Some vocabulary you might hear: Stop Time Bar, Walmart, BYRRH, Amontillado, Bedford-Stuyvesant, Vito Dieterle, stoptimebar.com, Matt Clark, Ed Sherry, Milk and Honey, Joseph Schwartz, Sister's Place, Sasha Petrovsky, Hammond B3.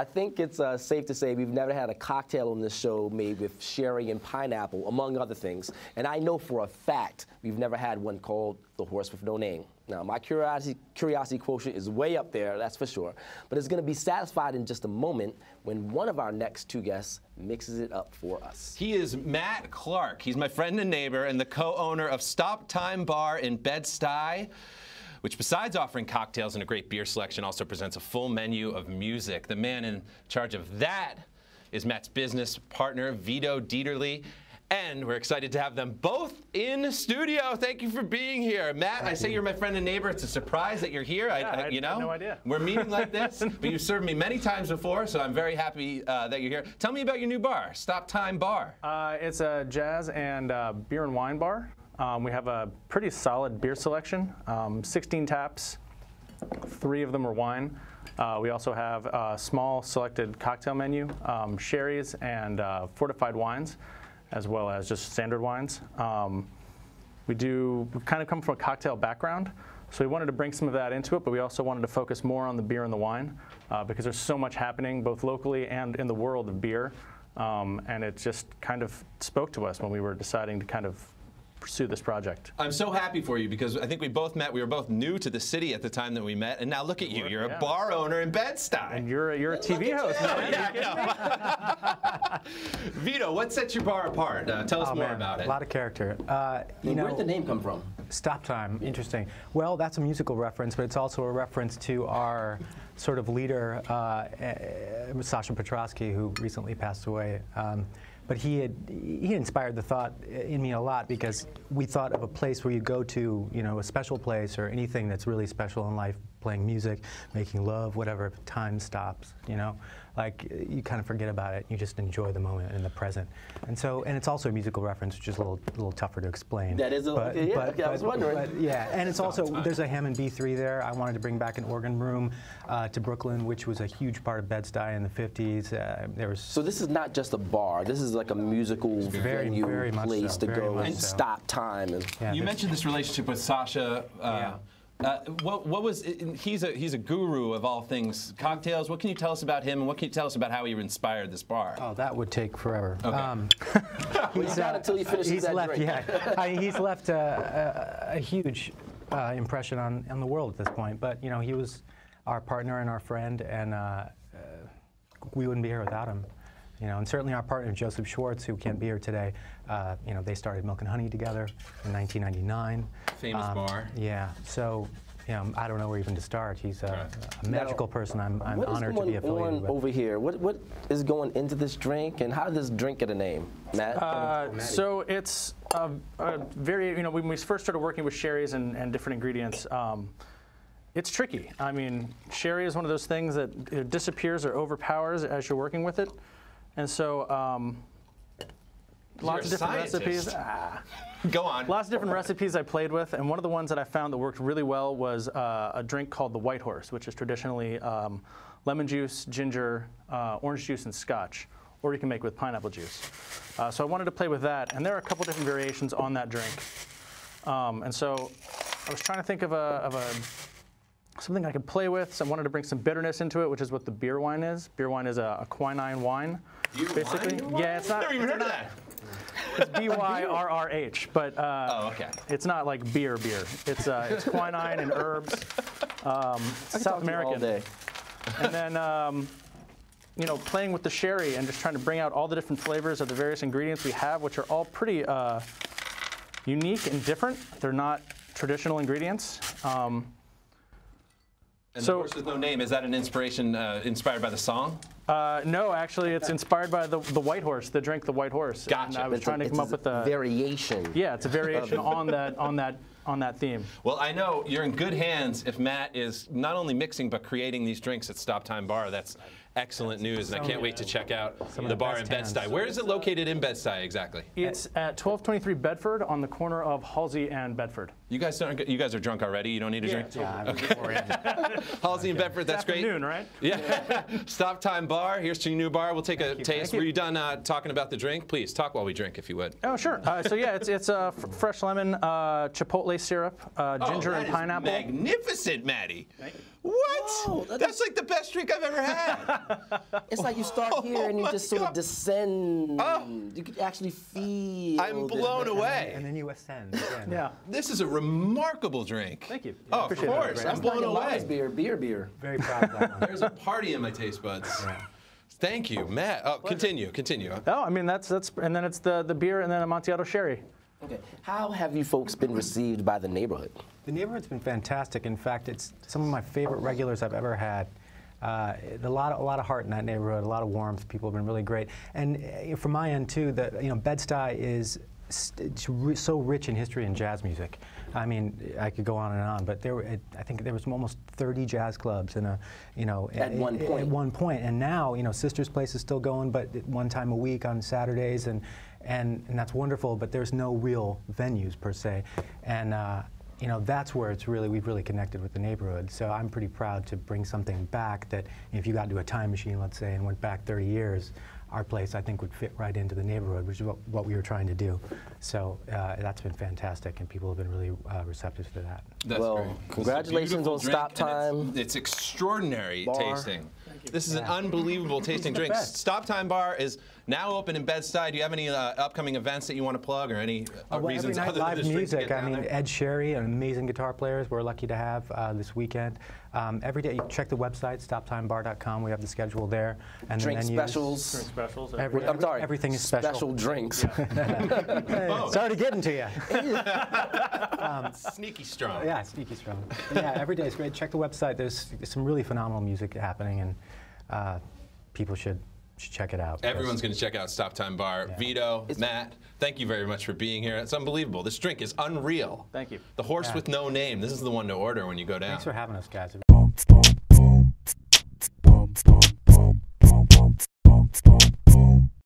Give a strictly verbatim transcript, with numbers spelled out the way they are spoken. I think it's uh, safe to say we've never had a cocktail on this show made with sherry and pineapple, among other things. And I know for a fact we've never had one called The Horse with No Name. Now, my curiosity, curiosity quotient is way up there, that's for sure. But it's going to be satisfied in just a moment when one of our next two guests mixes it up for us. He is Matt Clark. He's my friend and neighbor and the co-owner of Stop Time Bar in Bed-Stuy, which besides offering cocktails and a great beer selection, also presents a full menu of music. The man in charge of that is Matt's business partner, Vito Dieterle, and we're excited to have them both in the studio. Thank you for being here. Matt, I say you're my friend and neighbor. It's a surprise that you're here. Yeah, I, I, you know, I had no idea. We're meeting like this, but you've served me many times before, so I'm very happy uh, that you're here. Tell me about your new bar, Stop Time Bar. Uh, it's a jazz and uh, beer and wine bar. Um, we have a pretty solid beer selection, um, sixteen taps, three of them are wine. Uh, we also have a small selected cocktail menu, um, sherries and uh, fortified wines, as well as just standard wines. Um, we do we kind of come from a cocktail background, so we wanted to bring some of that into it, but we also wanted to focus more on the beer and the wine, uh, because there's so much happening both locally and in the world of beer, um, and it just kind of spoke to us when we were deciding to kind of pursue this project. I'm so happy for you because I think we both met, we were both new to the city at the time that we met, and now look at you, you're yeah. a bar owner in Bed-Stuy. And you're a, you're well, a T V host. Man. Yeah, no. Vito, what sets your bar apart? Uh, tell us oh, more man. about it. A lot of character. Uh, you know, where'd the name come from? Stop Time, interesting. Well, that's a musical reference, but it's also a reference to our sort of leader, uh, uh, Sasha Petrovsky, who recently passed away. Um, But he had he inspired the thought in me a lot, because we thought of a place where you go to, you know, a special place or anything that's really special in life, playing music, making love, whatever. Time stops, you know, like you kind of forget about it. You just enjoy the moment and the present. And so, and it's also a musical reference, which is a little little tougher to explain. That is a but, okay, yeah. But, okay, I was wondering. But, yeah, and it's also there's a Hammond B three there. I wanted to bring back an organ room uh, to Brooklyn, which was a huge part of Bed-Stuy in the fifties. Uh, there was so this is not just a bar. This is like a musical very, venue very place so, to go and so. Stop time. And yeah, you mentioned this relationship with Sasha. Uh, yeah. uh, what, what was? He's a he's a guru of all things cocktails. What can you tell us about him, and what can you tell us about how he inspired this bar? Oh, that would take forever. Okay. Um, he's uh, until you finish he's that left, drink. Yeah, I, he's left uh, a, a huge uh, impression on on the world at this point. But you know, he was our partner and our friend, and uh, uh, we wouldn't be here without him. You know, and certainly our partner, Joseph Schwartz, who can't be here today, uh, you know, they started Milk and Honey together in nineteen ninety-nine. Famous um, bar. Yeah, so, you know, I don't know where even to start. He's a, a magical now, person. I'm, I'm honored to be affiliated with. What is going on over here? What, what is going into this drink, and how did this drink get a name, Matt? Uh, so it's a, a very, you know, when we first started working with sherries and, and different ingredients, um, it's tricky. I mean, sherry is one of those things that it disappears or overpowers as you're working with it. And so, um, lots of different recipes. Ah. Go on. Lots of different recipes I played with, and one of the ones that I found that worked really well was uh, a drink called the White Horse, which is traditionally um, lemon juice, ginger, uh, orange juice, and scotch, or you can make with pineapple juice. Uh, so I wanted to play with that, and there are a couple different variations on that drink. Um, and so I was trying to think of a, of a something I could play with. So I wanted to bring some bitterness into it, which is what the beer wine is. Beer wine is a, a quinine wine, beer basically. Wine? Yeah, it's not. I've never even heard of that. It's B Y R R H, but uh, oh, okay. It's not like beer beer. It's uh, it's quinine and herbs. Um, South American. All day. And then um, you know, playing with the sherry and just trying to bring out all the different flavors of the various ingredients we have, which are all pretty uh, unique and different. They're not traditional ingredients. Um, And so, The Horse with No Name, is that an inspiration uh, inspired by the song? Uh, no, actually, it's inspired by the, the White Horse, the drink, the White Horse. Gotcha. And I was it's trying a, to come up with a variation. Yeah, it's a variation on that on that on that theme. Well, I know you're in good hands if Matt is not only mixing but creating these drinks at Stop Time Bar. That's excellent news, and I can't wait to check out the bar in Bed-Stuy. Where is it located in Bed-Stuy exactly? It's at twelve twenty-three Bedford, on the corner of Halsey and Bedford. You guys don't. You guys are drunk already. You don't need a yeah, drink. Yeah, okay. Halsey and Bedford. That's great. Noon, right? Yeah. Stop Time Bar. Here's to your new bar. We'll take Thank a you. taste. Thank Were you done uh, talking about the drink? Please talk while we drink, if you would. Oh, sure. Uh, so yeah, it's it's uh, fresh lemon, uh, chipotle syrup, uh, ginger, oh, that and pineapple. Is magnificent, Maddie. Thank you. What? Whoa, that That's is... like the best drink I've ever had. It's like you start here oh and you just sort God. of descend. Oh. You can actually feel. I'm blown this. away. And then, and then you ascend. Again. Yeah. This is a remarkable drink. Thank you. Yeah, oh, of course. I'm blown away. Beer, beer, beer. Very proud of that one. There's a party in my taste buds. Yeah. Thank you, Matt. Oh, continue, continue. Oh, I mean that's that's, and then it's the the beer and then Amontillado sherry. Okay. How have you folks been received by the neighborhood? The neighborhood's been fantastic. In fact, it's some of my favorite regulars I've ever had. Uh, a lot, of, a lot of heart in that neighborhood. A lot of warmth. People have been really great. And uh, from my end too, that you know, Bed-Stuy is it's so rich in history and jazz music. I mean, I could go on and on, but there were, it, I think there was almost thirty jazz clubs in a, you know, at, at one point. At one point, and now you know, Sister's Place is still going, but one time a week on Saturdays, and and and that's wonderful. But there's no real venues per se, and uh, you know, that's where it's really we've really connected with the neighborhood. So I'm pretty proud to bring something back that if you got into a time machine, let's say, and went back thirty years. Our place, I think, would fit right into the neighborhood, which is what, what we were trying to do. So uh, that's been fantastic, and people have been really uh, receptive to that. That's well, great. Congratulations on Stop Time. It's, it's extraordinary bar. tasting. This is yeah. an unbelievable tasting drink. Best. Stop Time Bar is now open in Bed-Stuy. Do you have any uh, upcoming events that you want to plug, or any uh, oh, well, reasons every night, other live than this music? Drink I mean, there? Ed Sherry, an amazing guitar player, we're lucky to have uh, this weekend. Um, every day, you check the website, stop time bar dot com. We have the schedule there, and drink the menus. specials. Drink specials. Every, every, I'm sorry. Everything is special. Special drinks. Yeah. Hey, sorry to get into you. um, sneaky strong. Yeah, sneaky strong. Yeah, every day is great. Check the website. There's some really phenomenal music happening, and uh, people should. Check it out. Everyone's going to check out Stop Time Bar. Yeah. Vito, it's Matt, thank you very much for being here. It's unbelievable. This drink is unreal. Thank you. The horse yeah. with no name. This is the one to order when you go down. Thanks for having us, guys.